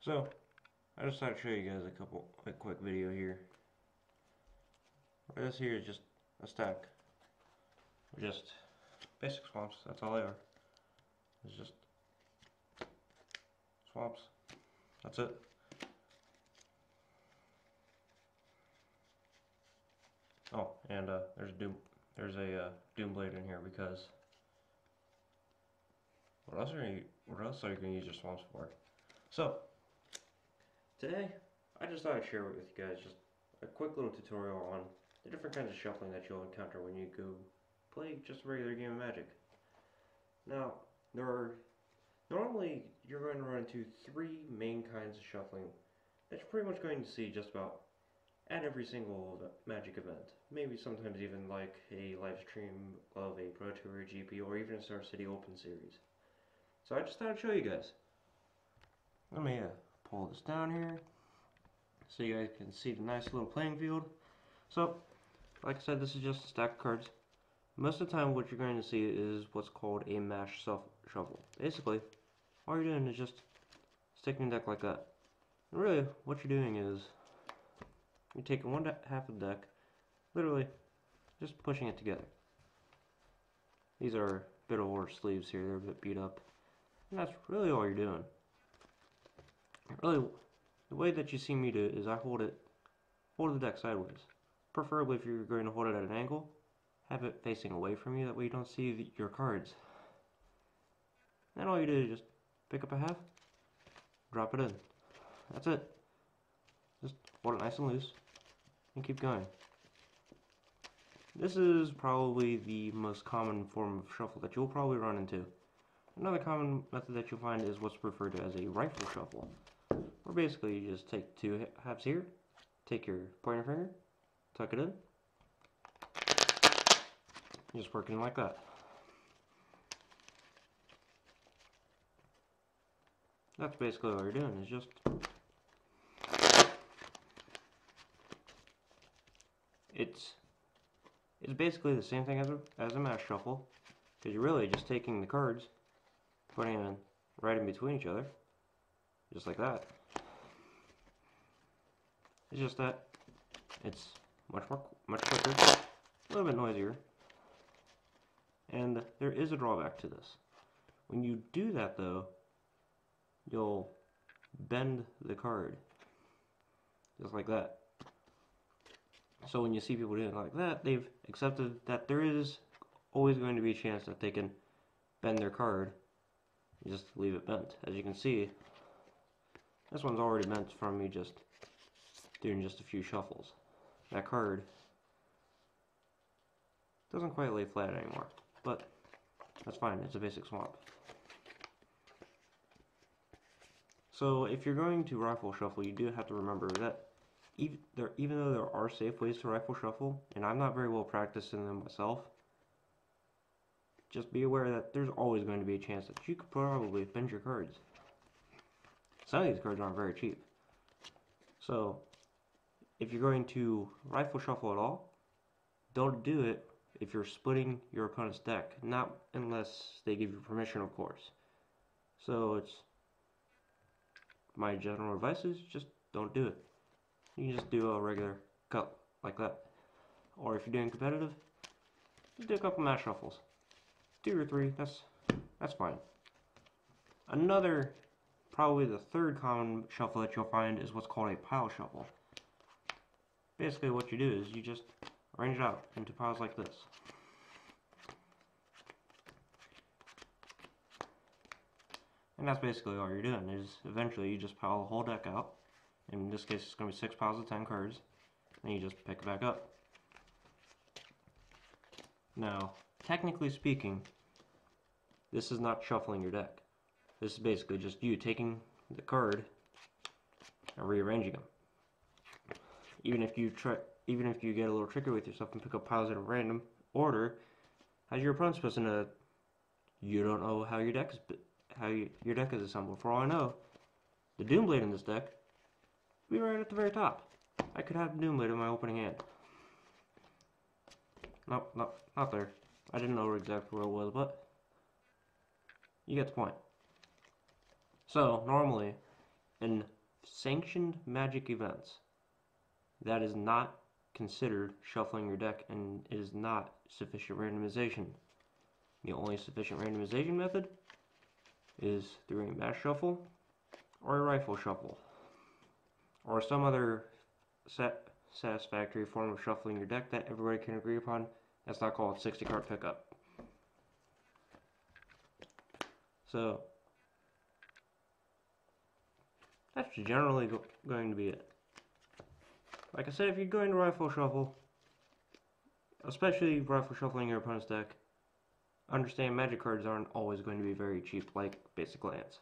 So I just thought I'd show you guys a quick video here. This here is just a stack. Just basic swamps, that's all they are. It's just swamps. That's it. Oh, and there's a Doom Blade in here because what else are you gonna use your swamps for? So today I just thought I'd share with you guys just a quick little tutorial on the different kinds of shuffling that you'll encounter when you go play just a regular game of Magic. Now normally you're going to run into three main kinds of shuffling that you're pretty much going to see just about at every single Magic event. Maybe sometimes even like a live stream of a Pro Tour, GP, or even a Star City Open series. So I just thought I'd show you guys. Let me pull this down here so you guys can see the nice little playing field. So, like I said, this is just a stack of cards. Most of the time what you're going to see is what's called a mash shuffle. Basically, all you're doing is just sticking the deck like that. And really, what you're doing is you're taking one half of the deck, literally just pushing it together. These are a bit old sleeves here, they're a bit beat up. And that's really all you're doing. Really, the way that you see me do it is I hold the deck sideways. Preferably if you're going to hold it at an angle, have it facing away from you, that way you don't see your cards. Then all you do is just pick up a half, drop it in. That's it. Just hold it nice and loose, and keep going. This is probably the most common form of shuffle that you'll probably run into. Another common method that you'll find is what's referred to as a rifle shuffle, where basically you just take two halves here, take your pointer finger, tuck it in, just work it in like that. That's basically all you're doing, is just it's basically the same thing as a mash shuffle, because you're really just taking the cards, putting them right in between each other, just like that. It's just that it's much quicker, a little bit noisier, and there is a drawback to this. When you do that though, you'll bend the card, just like that. So when you see people doing it like that, they've accepted that there is always going to be a chance that they can bend their card. You just leave it bent. As you can see, this one's already bent from me just doing just a few shuffles. That card doesn't quite lay flat anymore, but that's fine. It's a basic swamp. So if you're going to rifle shuffle, you do have to remember that even though there are safe ways to rifle shuffle, and I'm not very well practiced in them myself, just be aware that there's always going to be a chance that you could probably bend your cards. Some of these cards aren't very cheap. So, if you're going to rifle shuffle at all, don't do it if you're splitting your opponent's deck, not unless they give you permission, of course. So, my general advice is just don't do it. You can just do a regular cut like that. Or if you're doing competitive, just do a couple mash shuffles. 2 or 3, that's fine. Another, probably the third common shuffle that you'll find is what's called a pile shuffle. Basically what you do is you just arrange it out into piles like this. And that's basically all you're doing, is eventually you just pile the whole deck out. In this case, it's going to be 6 piles of 10 cards, and you just pick it back up. Now, technically speaking, this is not shuffling your deck. This is basically just you taking the card and rearranging them. Even if you get a little tricky with yourself and pick up piles in a random order, how's your opponent supposed to know that you don't know how your deck is assembled? For all I know, the Doom Blade in this deck be right at the very top. I could have Doom Blade in my opening hand. Nope, not there. I didn't know exactly where it was, but you get the point. So, normally, and sanctioned magic events. That is not considered shuffling your deck and is not sufficient randomization. The only sufficient randomization method is through a mash shuffle or a rifle shuffle or some other satisfactory form of shuffling your deck that everybody can agree upon. That's not called 60 card pickup. So that's generally going to be it. Like I said, if you're going to rifle shuffle, especially rifle shuffling your opponent's deck, understand magic cards aren't always going to be very cheap like basic lands.